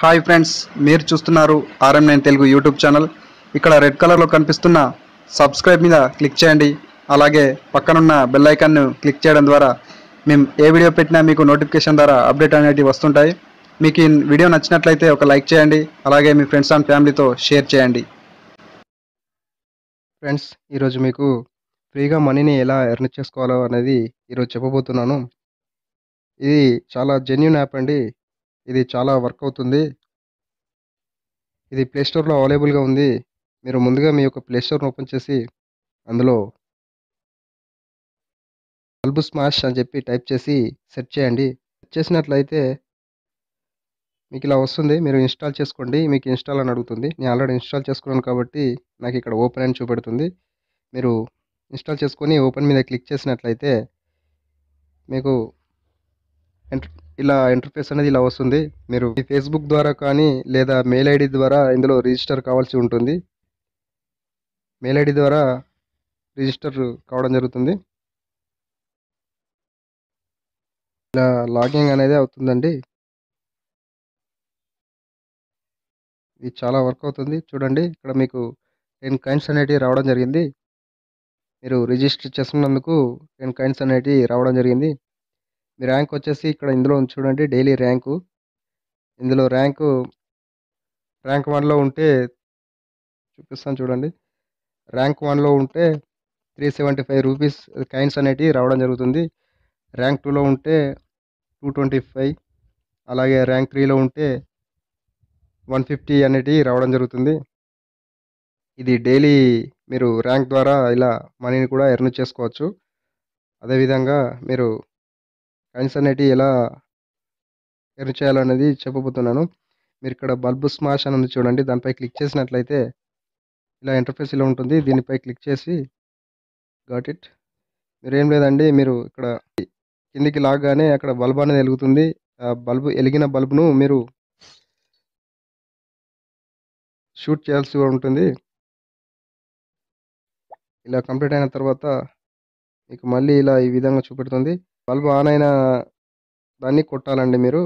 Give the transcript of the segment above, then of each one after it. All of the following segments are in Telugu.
హాయ్ ఫ్రెండ్స్, మీరు చూస్తున్నారు ఆర్ఎం9 తెలుగు యూట్యూబ్ ఛానల్. ఇక్కడ రెడ్ కలర్లో కనిపిస్తున్న సబ్స్క్రైబ్ మీద క్లిక్ చేయండి. అలాగే పక్కనున్న బెల్ ఐకాన్ను క్లిక్ చేయడం ద్వారా మేము ఏ వీడియో పెట్టినా మీకు నోటిఫికేషన్ ద్వారా అప్డేట్ అనేటివి వస్తుంటాయి. మీకు ఈ వీడియో నచ్చినట్లయితే ఒక లైక్ చేయండి. అలాగే మీ ఫ్రెండ్స్ అండ్ ఫ్యామిలీతో షేర్ చేయండి. ఫ్రెండ్స్, ఈరోజు మీకు ఫ్రీగా మనీని ఎలా ఎర్న్ చేసుకోవాలో అనేది ఈరోజు చెప్పబోతున్నాను. ఇది చాలా జెన్యూన్ యాప్ అండి. ఇది చాలా వర్క్ అవుతుంది. ఇది ప్లేస్టోర్లో అవైలబుల్గా ఉంది. మీరు ముందుగా మీ యొక్క ప్లేస్టోర్ని ఓపెన్ చేసి అందులో బల్బు స్మాష్ అని చెప్పి టైప్ చేసి సెర్చ్ చేయండి. సెర్చ్ చేసినట్లయితే మీకు ఇలా వస్తుంది. మీరు ఇన్స్టాల్ చేసుకోండి. మీకు ఇన్స్టాల్ అని అడుగుతుంది. నేను ఆల్రెడీ ఇన్స్టాల్ చేసుకున్నాను కాబట్టి నాకు ఇక్కడ ఓపెన్ అని చూపెడుతుంది. మీరు ఇన్స్టాల్ చేసుకొని ఓపెన్ మీద క్లిక్ చేసినట్లయితే మీకు ఇలా ఇంటర్ఫేస్ అనేది ఇలా వస్తుంది. మీరు ఈ ఫేస్బుక్ ద్వారా కానీ లేదా మెయిల్ ఐడి ద్వారా ఇందులో రిజిస్టర్ కావాల్సి ఉంటుంది. మెయిల్ ఐడి ద్వారా రిజిస్టర్ కావడం జరుగుతుంది. ఇలా లాగింగ్ అనేది అవుతుందండి. ఇది చాలా వర్క్ అవుతుంది. చూడండి, ఇక్కడ మీకు 10 కాయిన్స్ అనేటివి రావడం జరిగింది. మీరు రిజిస్టర్ చేసుకున్నందుకు 10 కాయిన్స్ అనేటివి రావడం జరిగింది. మీ ర్యాంక్ వచ్చేసి ఇక్కడ ఇందులో చూడండి, డైలీ ర్యాంకు. ఇందులో ర్యాంక్ 1లో ఉంటే చూపిస్తాను. చూడండి, ర్యాంక్ 1లో ఉంటే 375 కాయిన్స్ అనేటివి రావడం జరుగుతుంది. ర్యాంక్ 2లో ఉంటే 225, అలాగే ర్యాంక్ 3లో ఉంటే 150 అనేటివి రావడం జరుగుతుంది. ఇది డైలీ మీరు ర్యాంక్ ద్వారా ఇలా మనీని కూడా ఎర్న్ చేసుకోవచ్చు. అదేవిధంగా మీరు కాయిన్స్ అనేటివి ఎలా ఎర్న్ చేయాలనేది చెప్పబోతున్నాను. మీరు ఇక్కడ బల్బు స్మాష్ అని ఉంది చూడండి, దానిపై క్లిక్ చేసినట్లయితే ఇలా ఇంటర్ఫేస్ ఇలా ఉంటుంది. దీనిపై క్లిక్ చేసి గాట్ ఇట్. మీరేం లేదండి, మీరు ఇక్కడ కిందికి లాగానే అక్కడ బల్బు అనేది వెలుగుతుంది. ఆ బల్బు వెలిగిన బల్బును మీరు షూట్ చేయాల్సి ఉంటుంది. ఇలా కంప్లీట్ అయిన తర్వాత మీకు మళ్ళీ ఇలా ఈ విధంగా చూపెడుతుంది. బల్బ్ ఆన్ అయిన దాన్ని కొట్టాలండి. మీరు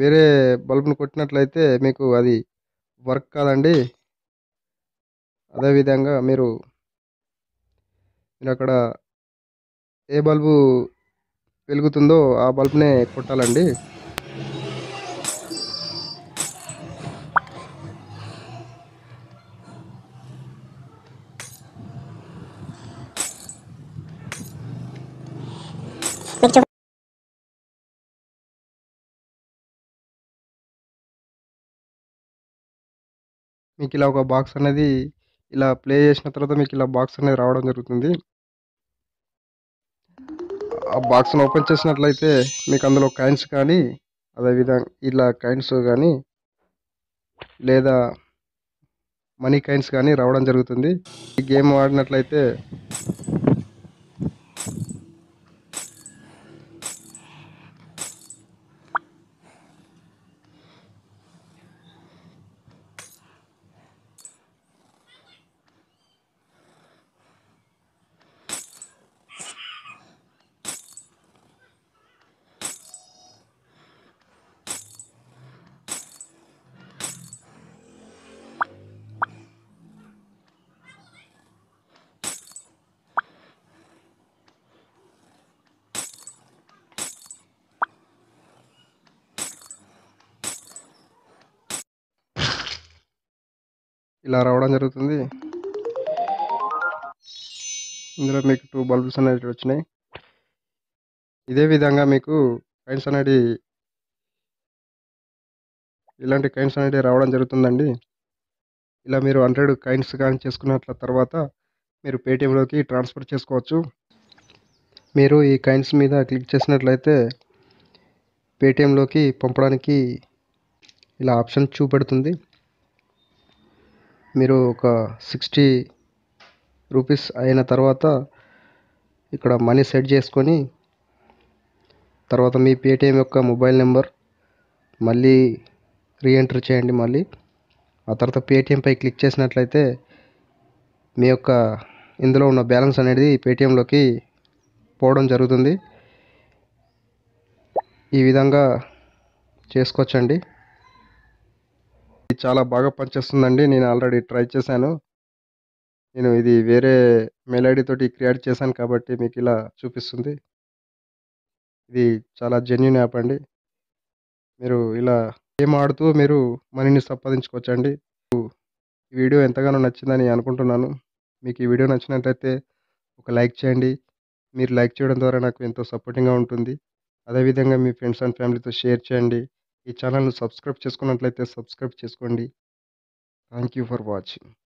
వేరే బల్బ్ను కొట్టినట్లయితే మీకు అది వర్క్ కాదండి. అదేవిధంగా మీరు అక్కడ ఏ బల్బు వెలుగుతుందో ఆ బల్బ్నే కొట్టాలండి. మీకు ఇలా ఒక బాక్స్ అనేది ఇలా ప్లే చేసిన తర్వాత మీకు ఇలా బాక్స్ అనేది రావడం జరుగుతుంది. ఆ బాక్స్ను ఓపెన్ చేసినట్లయితే మీకు అందులో కాయిన్స్ కానీ అదేవిధంగా ఇలా కాయిన్స్ కానీ లేదా మనీ కాయిన్స్ కానీ రావడం జరుగుతుంది. ఈ గేమ్ ఆడినట్లయితే ఇలా రావడం జరుగుతుంది. ఇందులో మీకు 2 బల్బ్స్ అనేటివి వచ్చినాయి. ఇదే విధంగా మీకు కాయిన్స్ అనేది ఇలాంటి కాయిన్స్ అనేటివి రావడం జరుగుతుందండి. ఇలా మీరు 100 కాయిన్స్ కానీ చేసుకున్నట్ల తర్వాత మీరు పేటిఎంలోకి ట్రాన్స్ఫర్ చేసుకోవచ్చు. మీరు ఈ కాయిన్స్ మీద క్లిక్ చేసినట్లయితే పేటిఎంలోకి పంపడానికి ఇలా ఆప్షన్ చూపెడుతుంది. మీరు ఒక 60 రూపీస్ అయిన తర్వాత ఇక్కడ మనీ సెట్ చేసుకొని తర్వాత మీ పేటిఎం యొక్క మొబైల్ నెంబర్ మళ్ళీ రీఎంటర్ చేయండి. మళ్ళీ ఆ తర్వాత పేటిఎంపై క్లిక్ చేసినట్లయితే మీ యొక్క ఇందులో ఉన్న బ్యాలెన్స్ అనేది పేటిఎంలోకి పోవడం జరుగుతుంది. ఈ విధంగా చేసుకోవచ్చండి. ఇది చాలా బాగా పనిచేస్తుందండి. నేను ఆల్రెడీ ట్రై చేశాను. నేను ఇది వేరే మెయిల్ ఐడి తోటి క్రియేట్ చేశాను కాబట్టి మీకు ఇలా చూపిస్తుంది. ఇది చాలా జెన్యూన్ యాప్ అండి. మీరు ఇలా గేమ్ ఆడుతూ మీరు మనీని సంపాదించుకోవచ్చండి. ఈ వీడియో ఎంతగానో నచ్చిందని అనుకుంటున్నాను. మీకు ఈ వీడియో నచ్చినట్లయితే ఒక లైక్ చేయండి. మీరు లైక్ చేయడం ద్వారా నాకు ఎంతో సపోర్టింగ్గా ఉంటుంది. అదేవిధంగా మీ ఫ్రెండ్స్ అండ్ ఫ్యామిలీతో షేర్ చేయండి. ఈ ఛానల్ను సబ్స్క్రైబ్ చేసుకున్నట్లయితే సబ్స్క్రైబ్ చేసుకోండి. Thank you for watching.